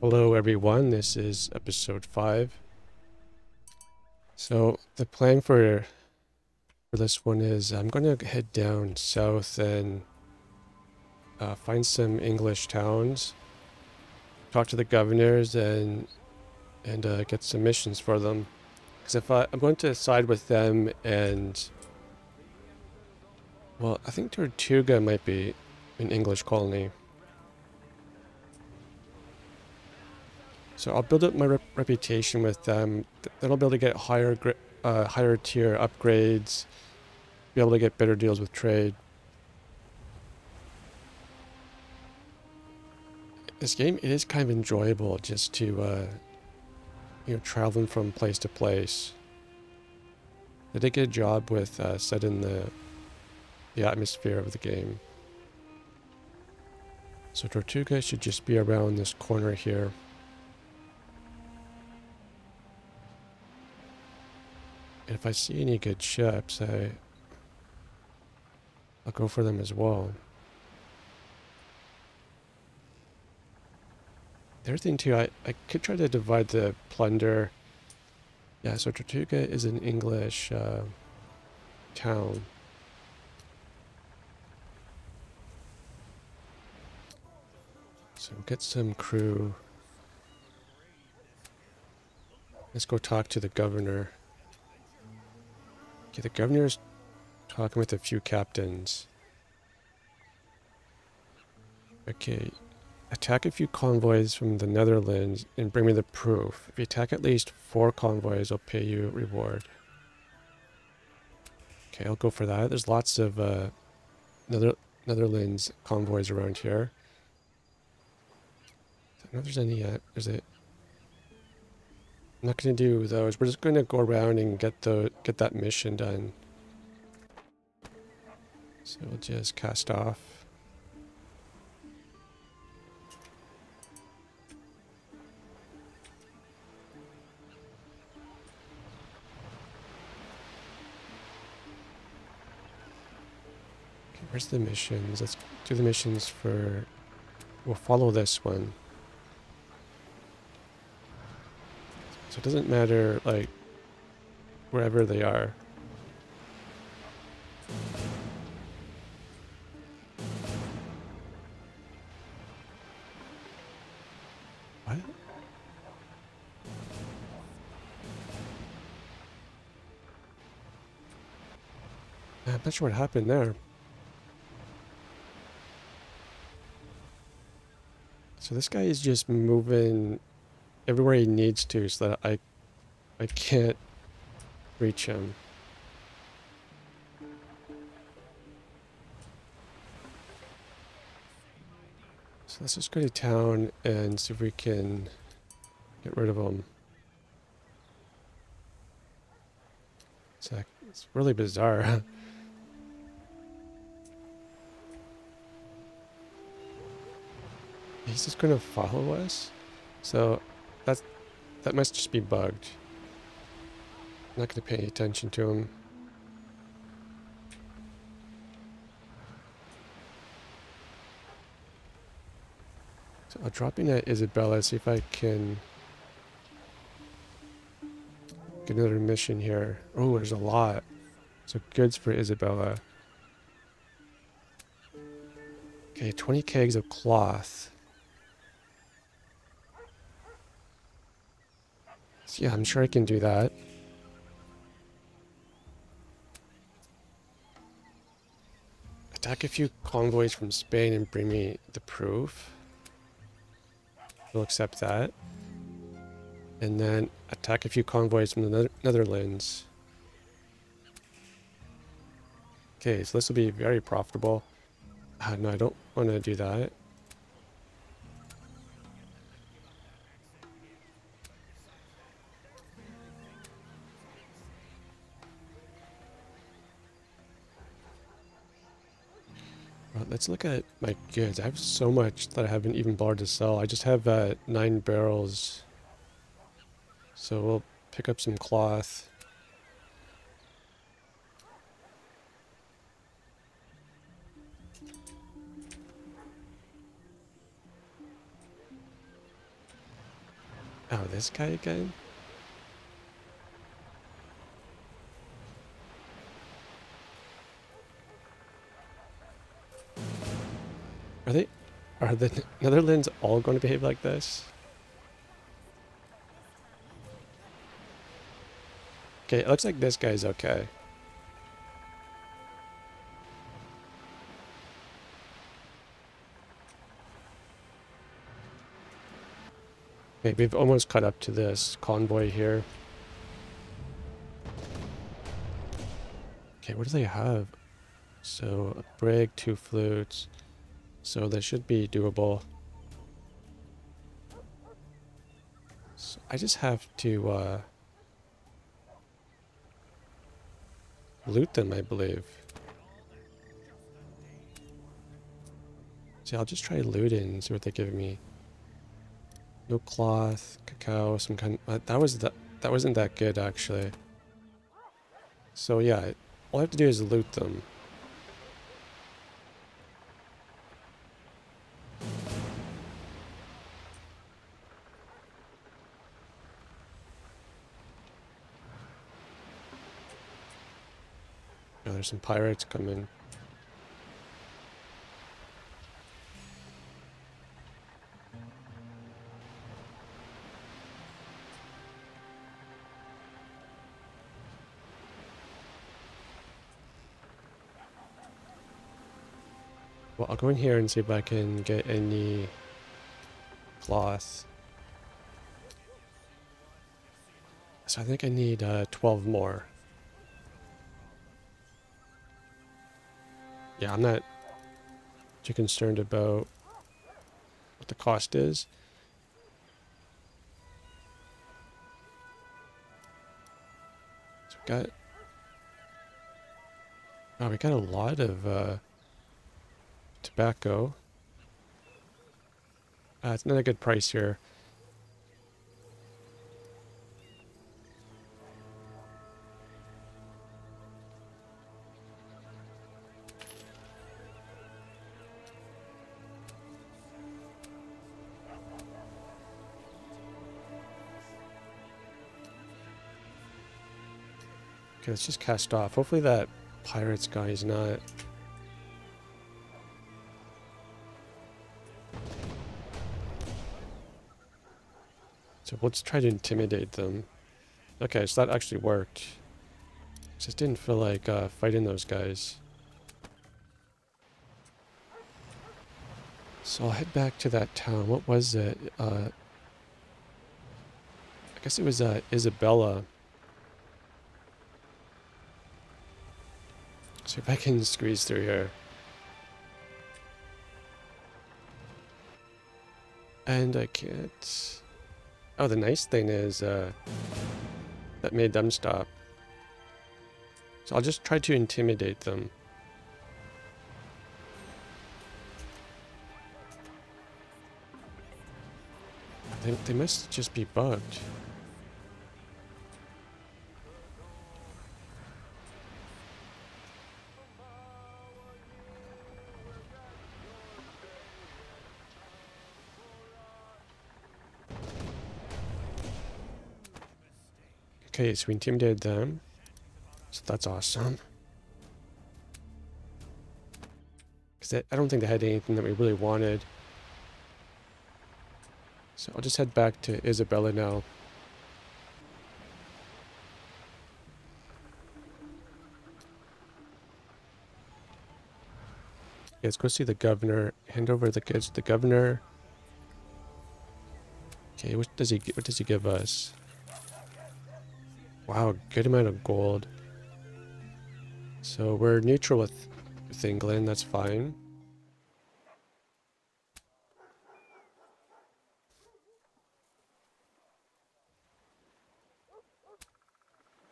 Hello everyone, this is episode 5. So the plan for this one is I'm going to head down south and find some English towns, talk to the governors and get some missions for them. Because if I'm going to side with them and, well, I think Tortuga might be an English colony. So I'll build up my reputation with them. Then I'll be able to get higher tier upgrades, be able to get better deals with trade. This game, it is kind of enjoyable just to, you know, traveling from place to place. I did get a job with setting the atmosphere of the game. So Tortuga should just be around this corner here. If I see any good ships, I'll go for them as well. The other thing too, I could try to divide the plunder. Yeah, so Tortuga is an English town. So we'll get some crew. Let's go talk to the governor. The governor's talking with a few captains. Okay, attack a few convoys from the Netherlands and bring me the proof. If you attack at least 4 convoys, I'll pay you a reward. Okay, I'll go for that. There's lots of Netherlands convoys around here. I don't know if there's any yet. Is it? I'm not going to do those. We're just going to go around and get that mission done. So we'll just cast off. Okay, where's the missions? Let's do the missions for... We'll follow this one. So it doesn't matter, like, wherever they are. What? I'm not sure what happened there. So this guy is just moving everywhere he needs to, so that I can't reach him. So let's just go to town and see if we can get rid of him. It's really bizarre. He's just gonna follow us? So that must just be bugged. I'm not going to pay any attention to him. So I'll drop in at Isabella, see if I can get another mission here. Oh, there's a lot. So goods for Isabella. Okay, 20 kegs of cloth. Yeah, I'm sure I can do that. Attack a few convoys from Spain and bring me the proof. We'll accept that. And then attack a few convoys from the Netherlands. Okay, so this will be very profitable. No, I don't want to do that. Let's look at my goods. I have so much that I haven't even bothered to sell. I just have 9 barrels. So we'll pick up some cloth. Oh, this guy again? Are the Netherlands all going to behave like this? Okay, it looks like this guy's okay. Okay, we've almost caught up to this convoy here. Okay, what do they have? So, a brig, 2 flutes. So that should be doable. So I just have to loot them, I believe. See, I'll just try looting and see what they give me. No cloth, cacao, some kind of, that wasn't that good actually. So yeah, all I have to do is loot them. There's some pirates coming. Well, I'll go in here and see if I can get any cloth. So I think I need 12 more. Yeah, I'm not too concerned about what the cost is. So we got... Oh, we got a lot of tobacco. It's not a good price here. Let's just cast off. Hopefully that pirates guy is not... So let's try to intimidate them. Okay, so that actually worked. Just didn't feel like fighting those guys. So I'll head back to that town. What was it? I guess it was Isabella. See if I can squeeze through here. And I can't... Oh, the nice thing is that made them stop. So I'll just try to intimidate them. I think they must just be bugged. Okay, so we intimidated them, so that's awesome. Because I don't think they had anything that we really wanted. So I'll just head back to Isabella now. Okay, let's go see the governor. Hand over the goods to the governor. Okay, what does he give us? Wow, good amount of gold. So we're neutral with England, that's fine.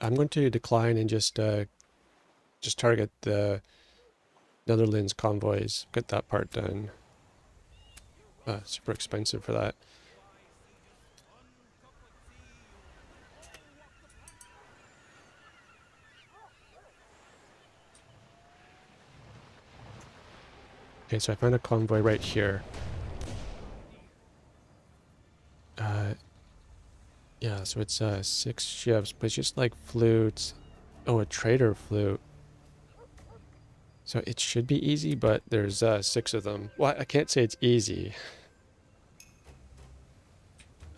I'm going to decline and just target the Netherlands convoys. Get that part done. Super expensive for that. Okay, so I found a convoy right here. Yeah, so it's 6 ships, but it's just like flutes. Oh, a trader flute. So it should be easy, but there's 6 of them. Well, I can't say it's easy.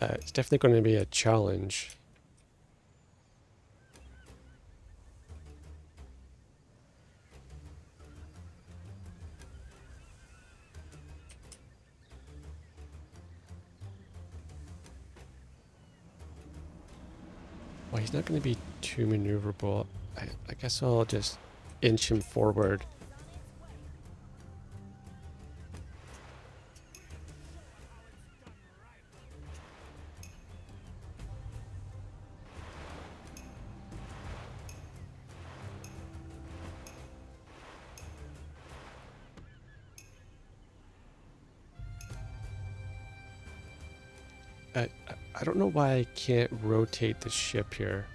It's definitely going to be a challenge. Well, he's not going to be too maneuverable. I guess I'll just inch him forward. I don't know why I can't rotate the ship here.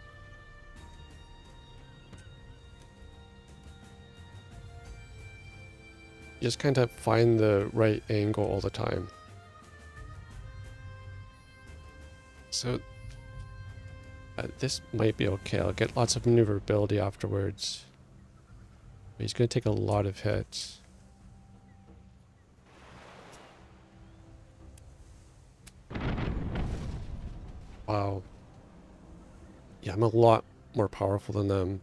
Just kind of find the right angle all the time. So this might be okay. I'll get lots of maneuverability afterwards. But he's going to take a lot of hits. Wow. Yeah, I'm a lot more powerful than them.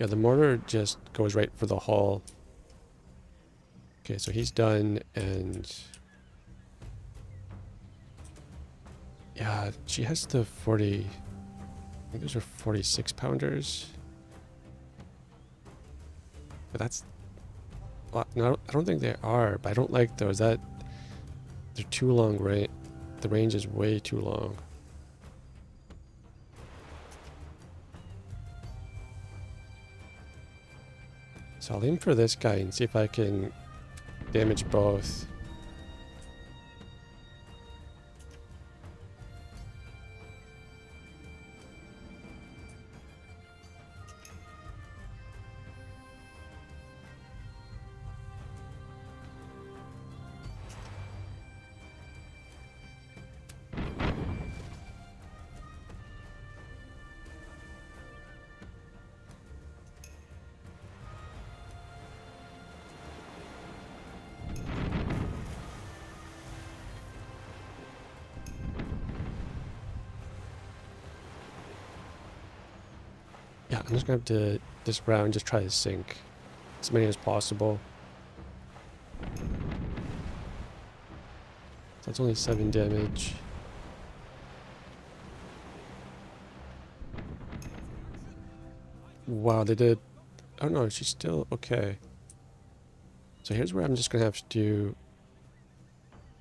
Yeah, the mortar just goes right for the hull. Okay, so he's done, and... yeah, she has the 40... I think those are 46-pounders. But that's... well, no, I don't think they are, but I don't like those. That they're too long, right? The range is way too long. So I'll aim for this guy and see if I can damage both. Yeah, I'm just going to have to, this round, just try to sink as many as possible. That's only 7 damage. Wow, they did... oh no, she's still okay. So here's where I'm just going to have to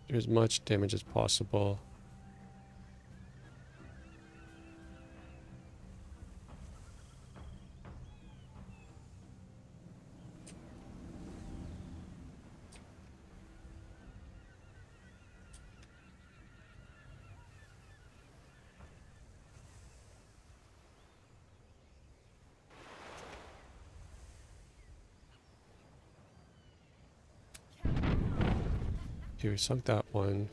do as much damage as possible. Okay, we sunk that one.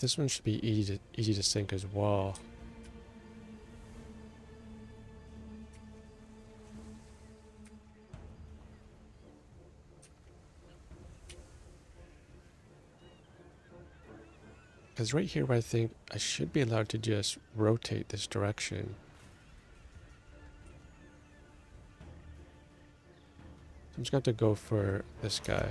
This one should be easy to sink as well. Because right here I think I should be allowed to just rotate this direction. I'm just going to have to go for this guy.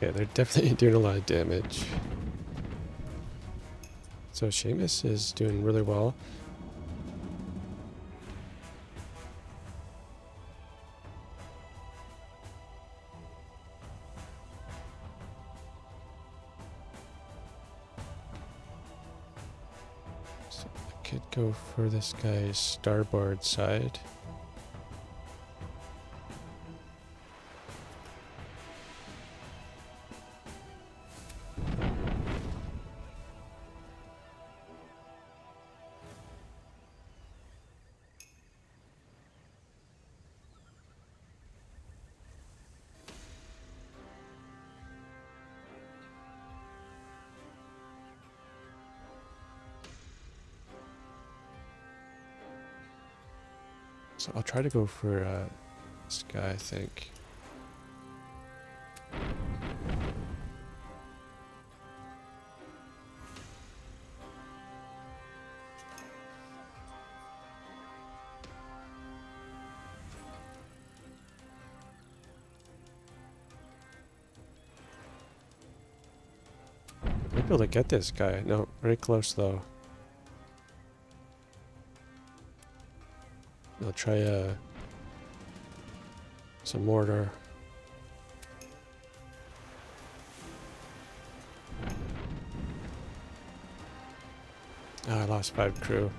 Yeah, they're definitely doing a lot of damage. So Seamus is doing really well. So I could go for this guy's starboard side. So I'll try to go for this guy, I think. I'll be able to get this guy. No, very close though. I'll try some mortar. Oh, I lost 5 crew.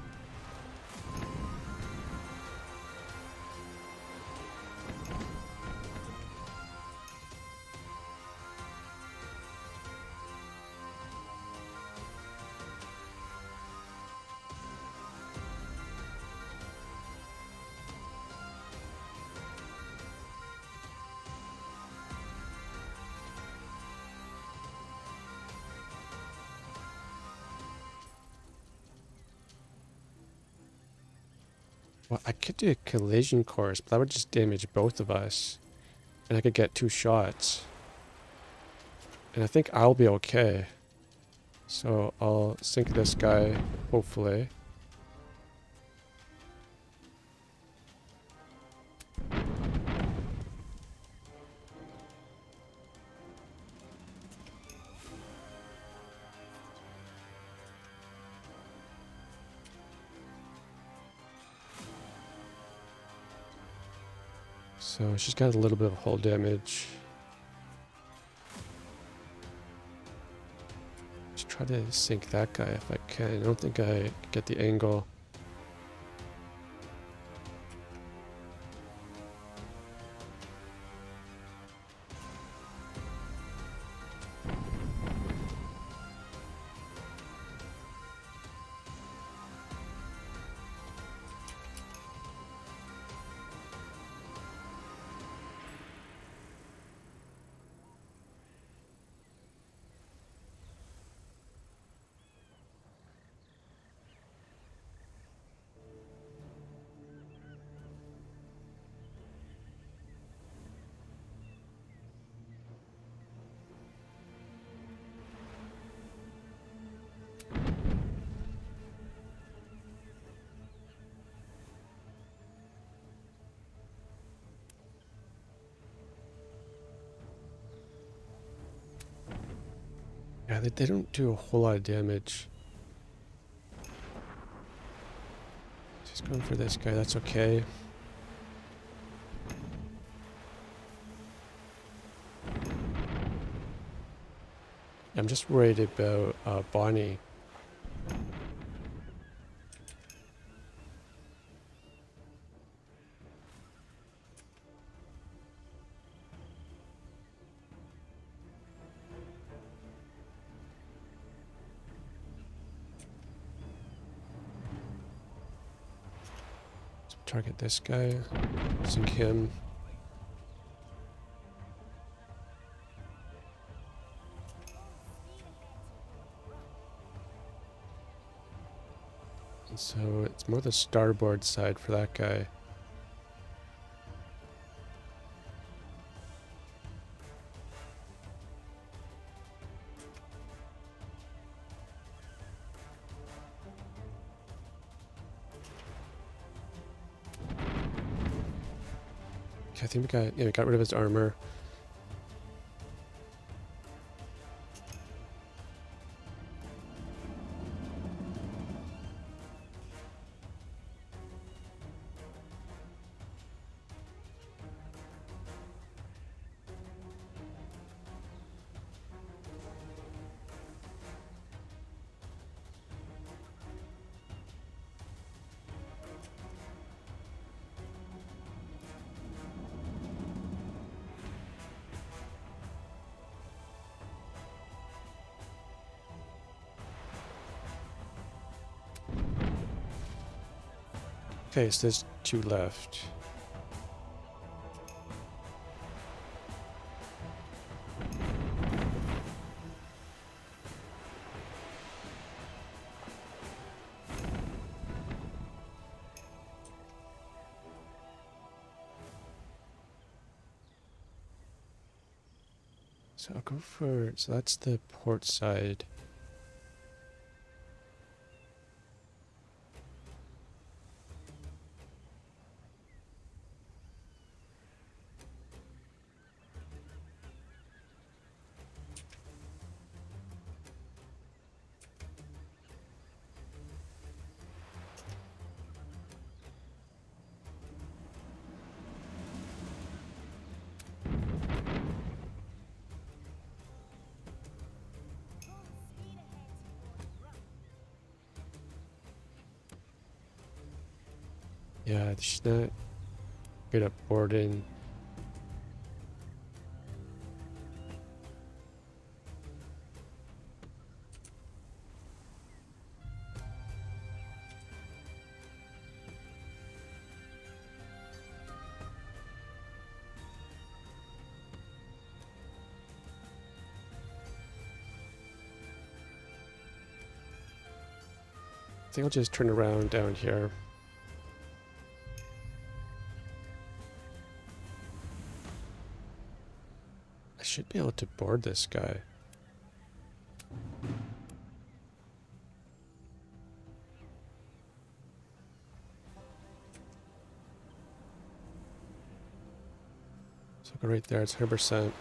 Well, I could do a collision course, but that would just damage both of us. And I could get 2 shots. And I think I'll be okay. So I'll sink this guy, hopefully. So she's got a little bit of hull damage. Just try to sink that guy if I can. I don't think I get the angle. Yeah, they don't do a whole lot of damage. She's going for this guy, that's okay. I'm just worried about Bonnie. Target this guy, sink him. And so it's more the starboard side for that guy. I think we got rid of his armor. Okay, so there's two left. So I'll go for, so that's the port side. Yeah, just not good at boarding. I think I'll just turn around down here. Should be able to board this guy. So go right there, it's 100%.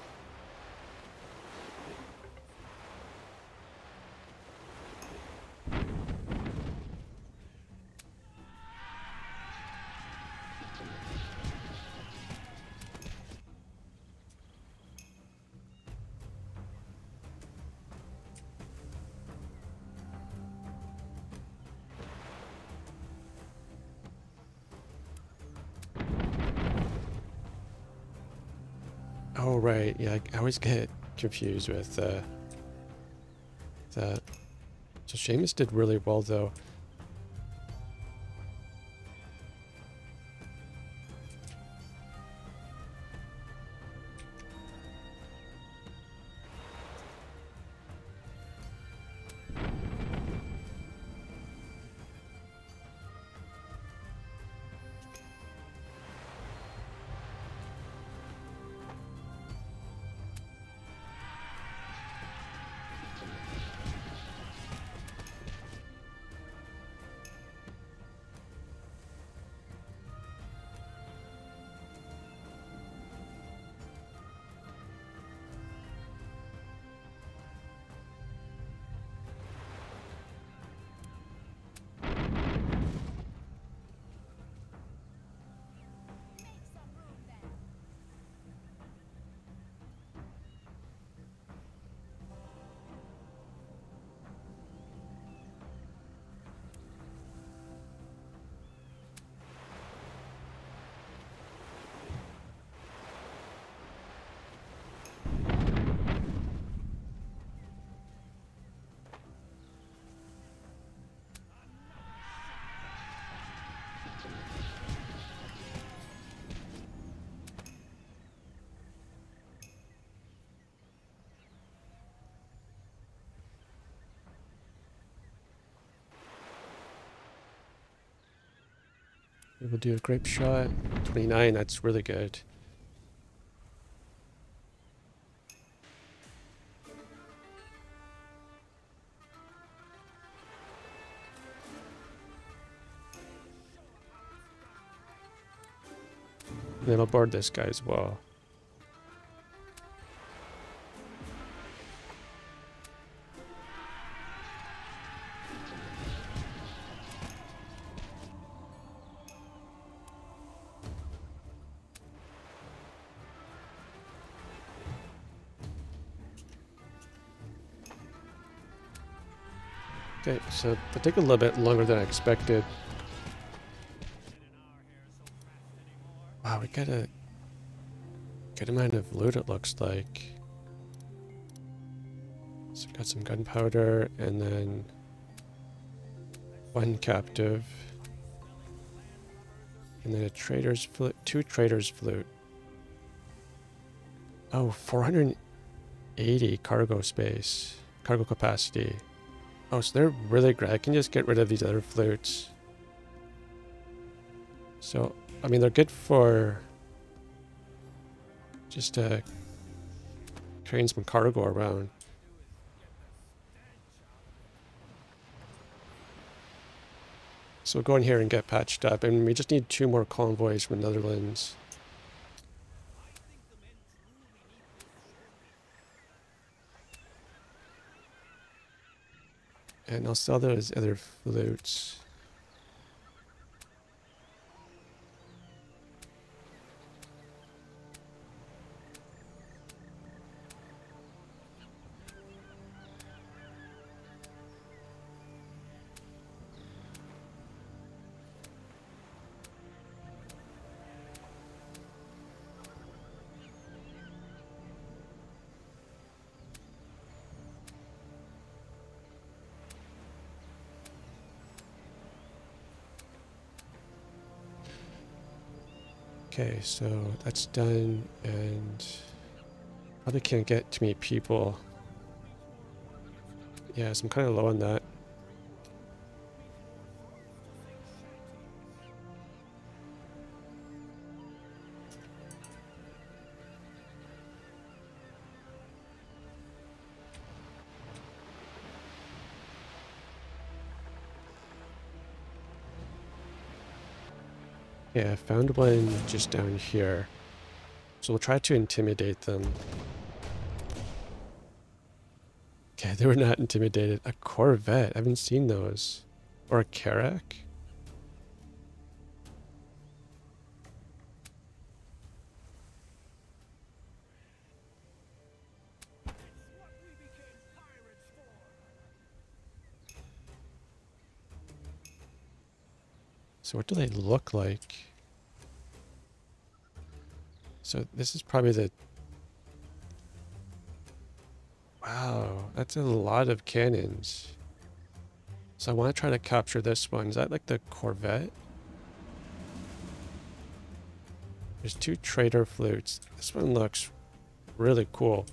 Oh, right, yeah, I always get confused with that. So Seamus did really well, though. We'll do a grape shot. 29, that's really good. And then I'll board this guy as well. Okay, so that took a little bit longer than I expected. Wow, we got a good amount of loot, it looks like. So we got some gunpowder and then one captive. And then a trader's flute, two trader's flute. Oh, 480 cargo space, cargo capacity. Oh, so they're really great. I can just get rid of these other flutes. So, I mean, they're good for just carrying some cargo around. So we'll go in here and get patched up, and we just need 2 more convoys from the Netherlands. And I'll sell those other flutes. Okay, so that's done, and probably can't get too many people. Yeah, so I'm kind of low on that. Yeah, I found one just down here. So we'll try to intimidate them. Okay, they were not intimidated. A Corvette, I haven't seen those. Or a Carrack? So what do they look like? So this is probably the... Wow, that's a lot of cannons. So I want to try to capture this one. Is that like the Corvette? There's 2 trader flutes. This one looks really cool.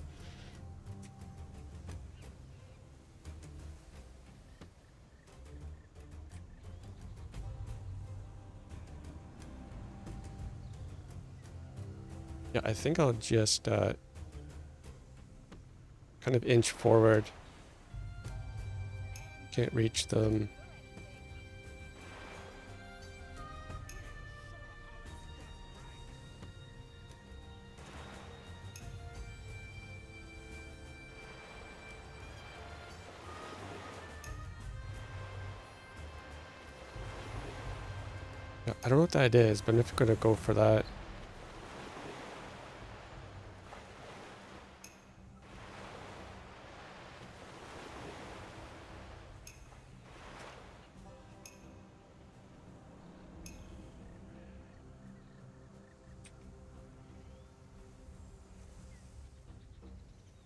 I think I'll just kind of inch forward. Can't reach them. I don't know what that is, but I'm not going to go for that.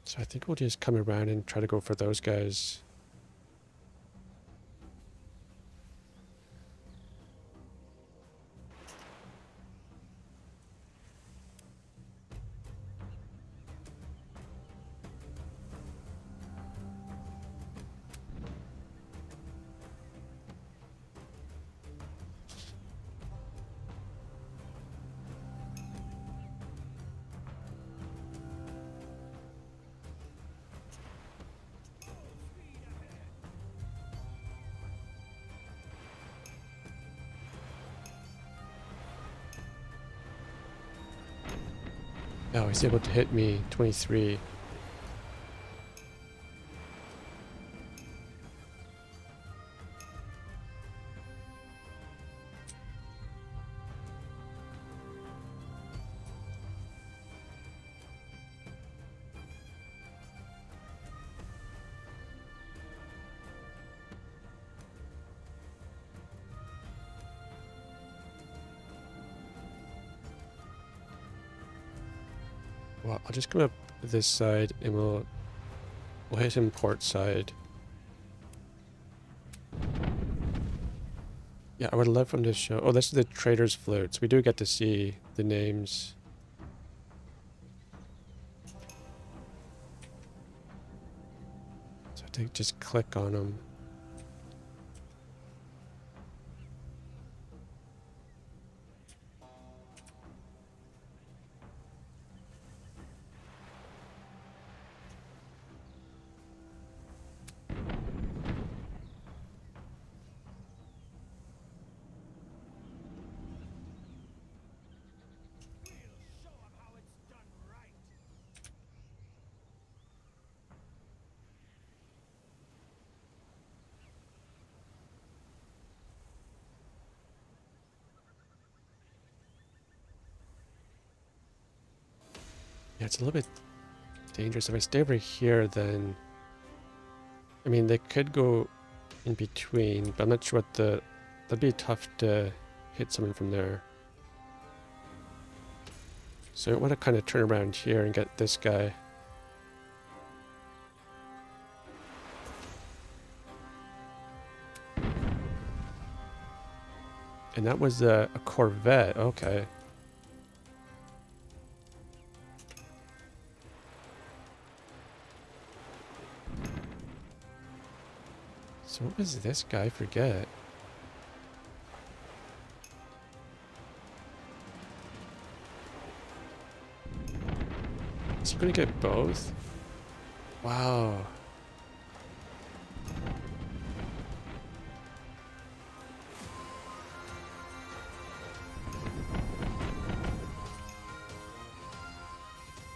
So I think we'll just come around and try to go for those guys. Oh, he's able to hit me, 23. Well, I'll just come up this side and we'll hit him port side. Yeah, I would love from this show. Oh, this is the Trader's Floats. We do get to see the names. So I think just click on them. Yeah, it's a little bit dangerous. If I stay over here, then... I mean, they could go in between, but I'm not sure what the... That'd be tough to hit someone from there. So I want to kind of turn around here and get this guy. And that was a Corvette. Okay. What was this guy? I forget. Is he gonna get both? Wow.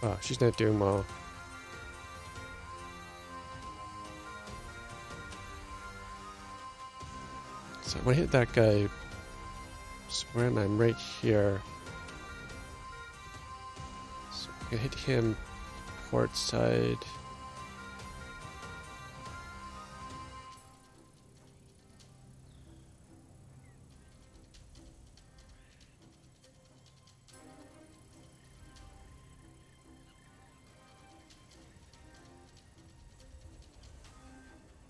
Oh, she's not doing well. So I want to hit that guy square, and I'm right here. So I can hit him port side.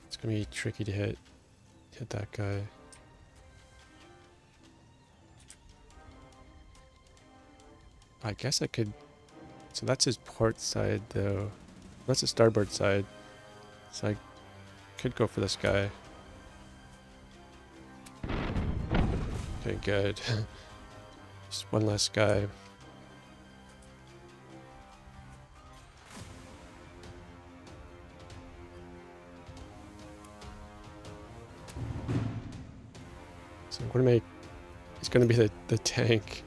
It's gonna be tricky to hit that guy. I guess I could... So that's his port side, though. That's his starboard side. So I could go for this guy. Okay, good. Just one last guy. So I'm gonna make... He's gonna be the tank.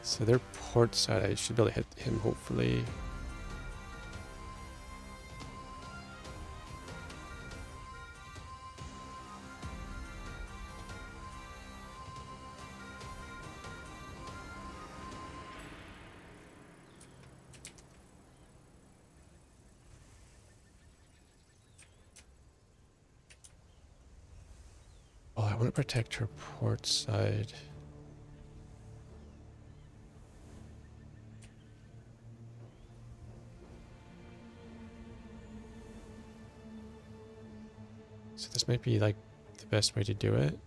So their port side, I should be able to hit him, hopefully. Oh, I want to protect her port side. This might be like the best way to do it.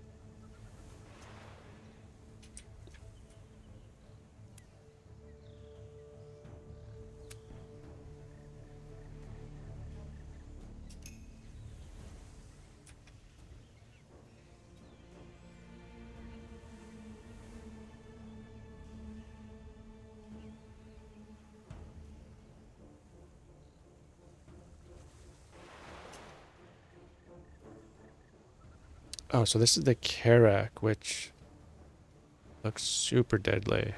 Oh, so this is the Carrack, which looks super deadly.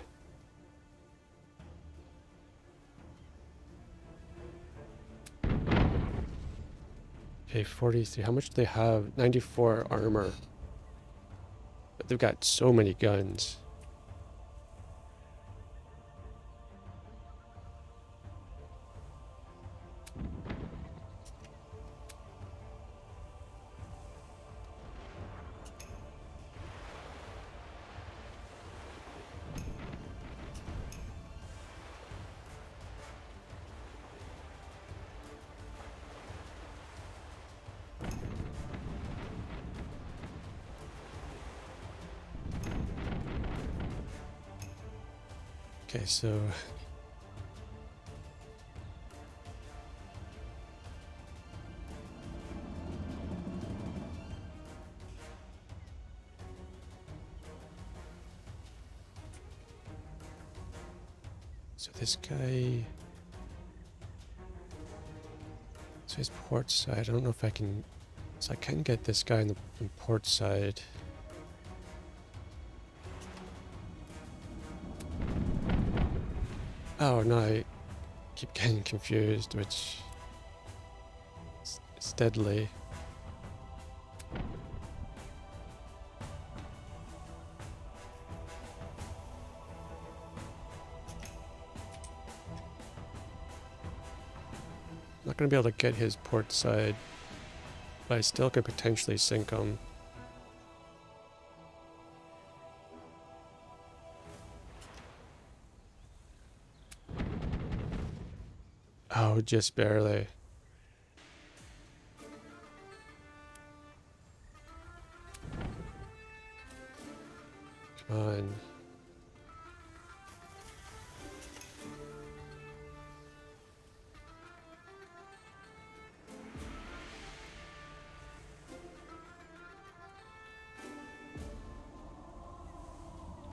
Okay, 43. How much do they have? 94 armor. But they've got so many guns. Okay, so this guy, so his port side, I don't know if I can, so I can get this guy on the port side. Oh no, I keep getting confused, which it's deadly. Not going to be able to get his port side, but I still could potentially sink him. Oh, just barely. Come on.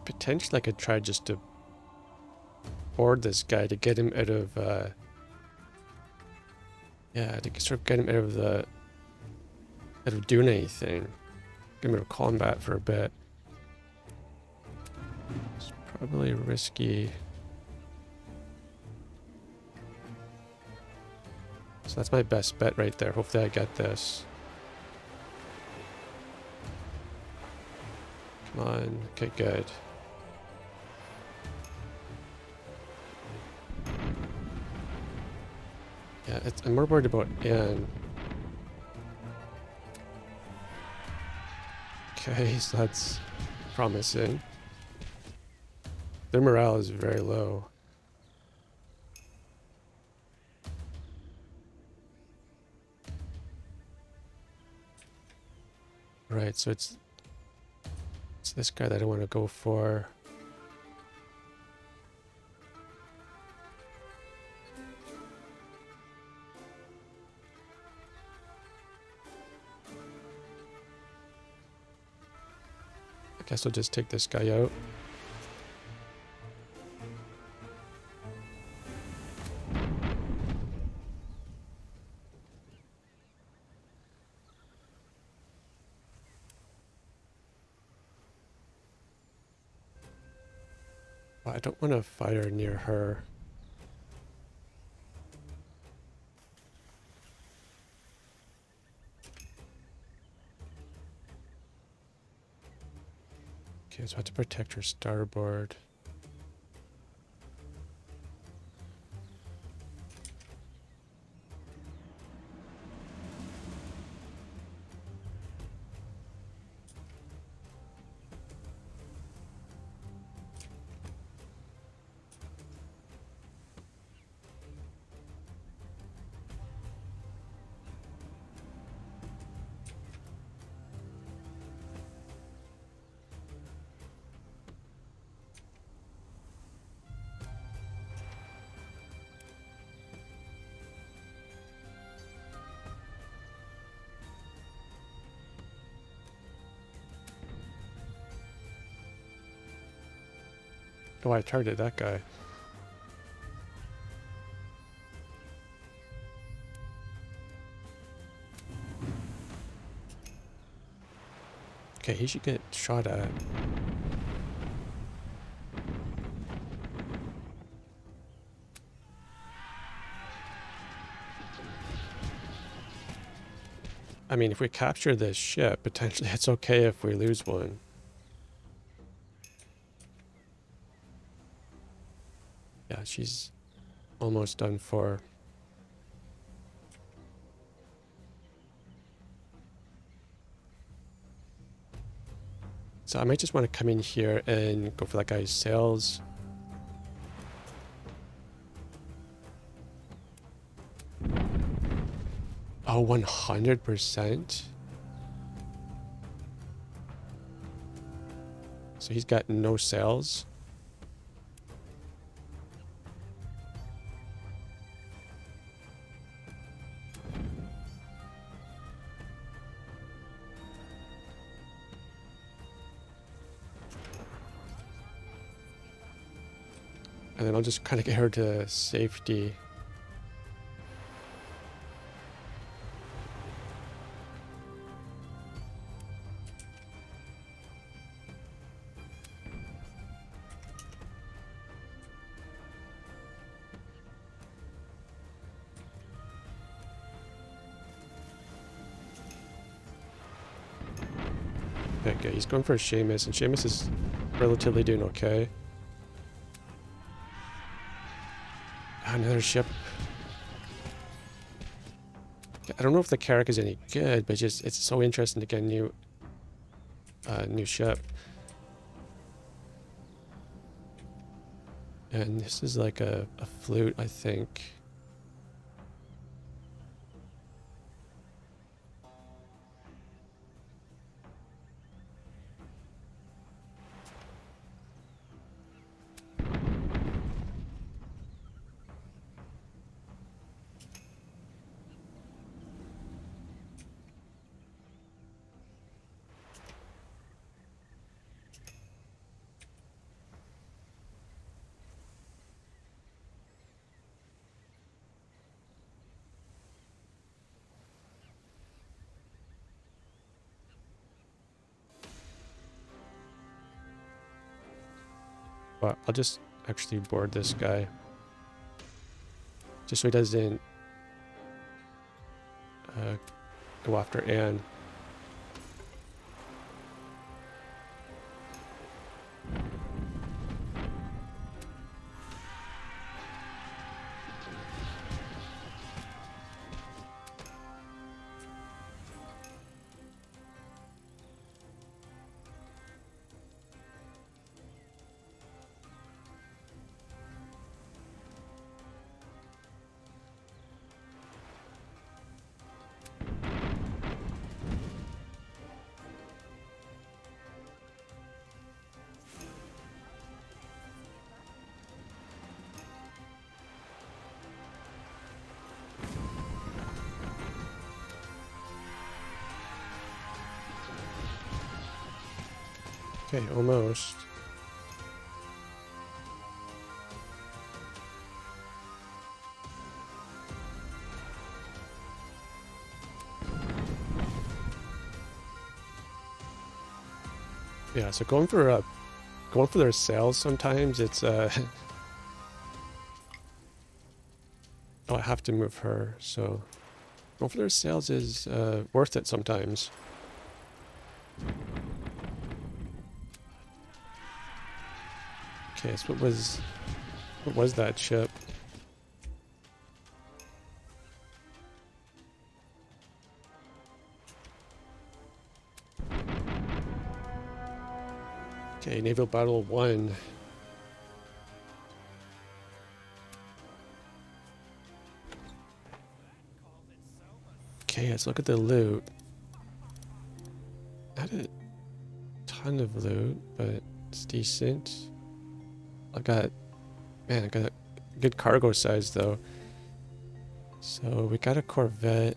Potentially I could try just to board this guy to get him out of yeah, to sort of get him out of doing anything. Get him out of combat for a bit. It's probably risky. So that's my best bet right there. Hopefully I get this. Come on, okay, good. Yeah, I'm more worried about Anne. Okay, so that's promising. Their morale is very low. Right, so it's this guy that I want to go for. Guess I'll just take this guy out. Well, I don't want to fire near her. So I have to protect her starboard. Oh, I targeted that guy. Okay, he should get shot at. I mean, if we capture this ship, potentially it's okay if we lose one. She's almost done for. So I might just want to come in here and go for that guy's sails. Oh, 100%. So he's got no sails. And then I'll just kind of get her to safety. Okay, he's going for a Seamus, and Seamus is relatively doing okay. Another ship. I don't know if the Carrack is any good, but just it's so interesting to get a new ship. And this is like a flute, I think. But I'll just actually board this guy. Just so he doesn't go after Anne. Okay, almost. Yeah, so going for their sails sometimes it's oh, I have to move her, so going for their sails is worth it sometimes. Okay, so what was that ship? Okay, naval battle 1. Okay, let's look at the loot. Not a ton of loot, but it's decent. I got a good cargo size though. So we got a Corvette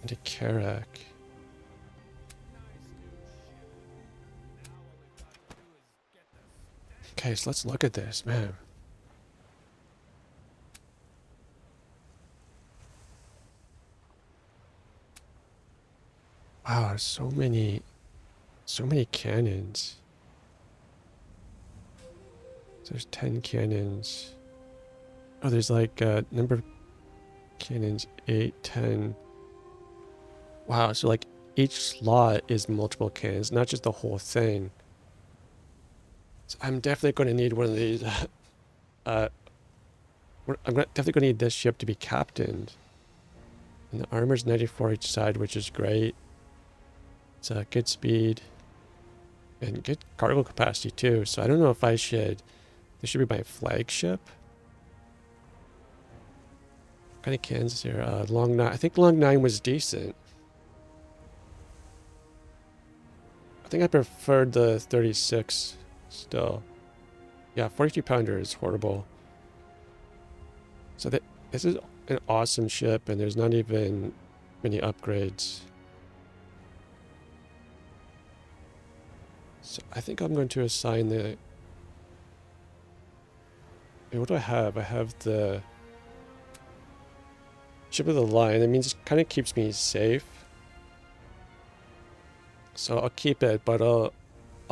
and a Carrack. Okay, so let's look at this, man. Wow, so many cannons. There's 10 cannons. Oh, there's like a number of cannons, 8, 10. Wow, so like each slot is multiple cannons, not just the whole thing. So I'm definitely going to need one of these. I'm definitely going to need this ship to be captained. And the armor's 94 each side, which is great. It's a good speed and good cargo capacity too. So I don't know if I should... This should be my flagship. What kind of cannons here? Long 9. I think Long 9 was decent. I think I preferred the 36 still. Yeah, 42 pounder is horrible. So this is an awesome ship and there's not even many upgrades. So I think I'm going to assign the What do I have? I have the Ship of the Line. That means it kind of keeps me safe. So I'll keep it, but I'll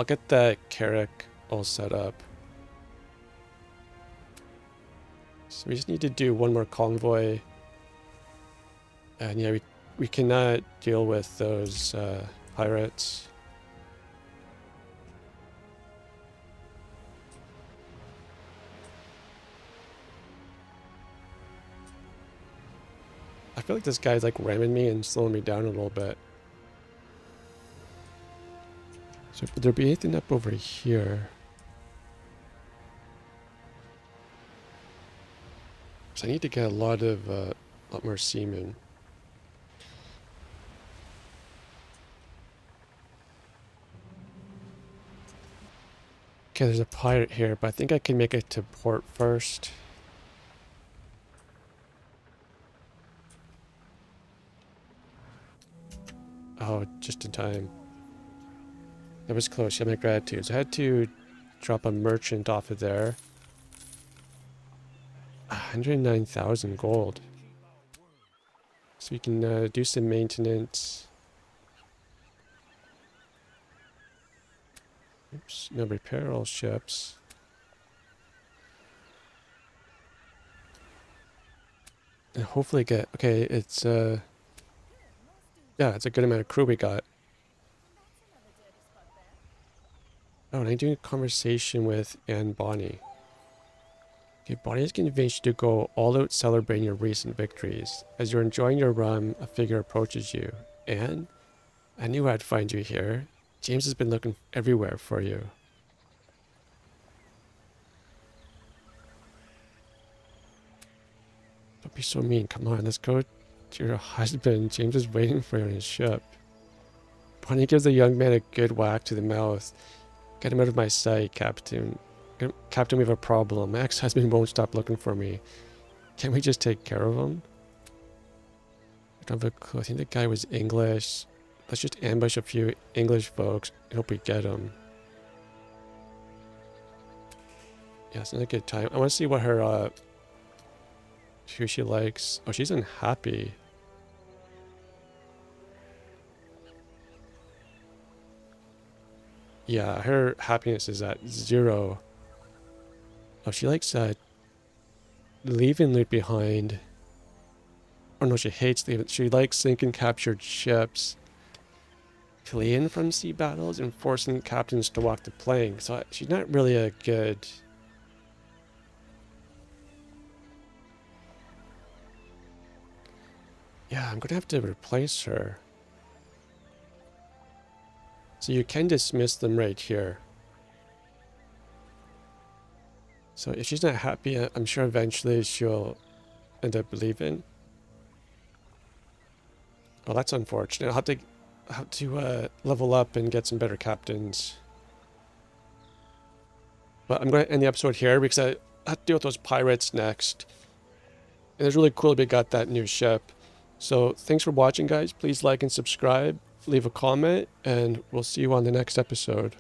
get that Carrack all set up. So we just need to do one more convoy. And yeah, we cannot deal with those pirates. I feel like this guy's like ramming me and slowing me down a little bit. So would there be anything up over here? So I need to get a lot more seamen. Okay, there's a pirate here, but I think I can make it to port first. Oh, just in time. That was close. Yeah, my gratitude. So I had to drop a merchant off of there. 109,000 gold. So we can do some maintenance. Oops, no, repair all ships. And hopefully get... Okay, it's... yeah, it's a good amount of crew we got. Oh, and I'm doing a conversation with Anne Bonnie. Okay, Bonnie has convinced you to go all out celebrating your recent victories. As you're enjoying your rum, a figure approaches you. Anne, I knew I'd find you here. James has been looking everywhere for you. Don't be so mean. Come on, let's go to your husband. James is waiting for you on his ship. Bonnie gives the young man a good whack to the mouth. Get him out of my sight, Captain. Captain, we have a problem. My ex-husband won't stop looking for me. Can't we just take care of him? I don't have a clue. I think the guy was English. Let's just ambush a few English folks and hope we get him. Yeah, it's not a good time. I want to see what her, who she likes. Oh, she's unhappy. Yeah, her happiness is at 0. Oh, she likes leaving loot behind. Oh no, she hates leaving. She likes sinking captured ships, fleeing from sea battles, and forcing captains to walk the plank. So she's not really a good... Yeah, I'm gonna have to replace her. So you can dismiss them right here. So if she's not happy, I'm sure eventually she'll end up leaving. Well, that's unfortunate. I'll have to level up and get some better captains. But I'm going to end the episode here because I have to deal with those pirates next. And it's really cool that we got that new ship. So thanks for watching, guys. Please like and subscribe. Leave a comment, and we'll see you on the next episode.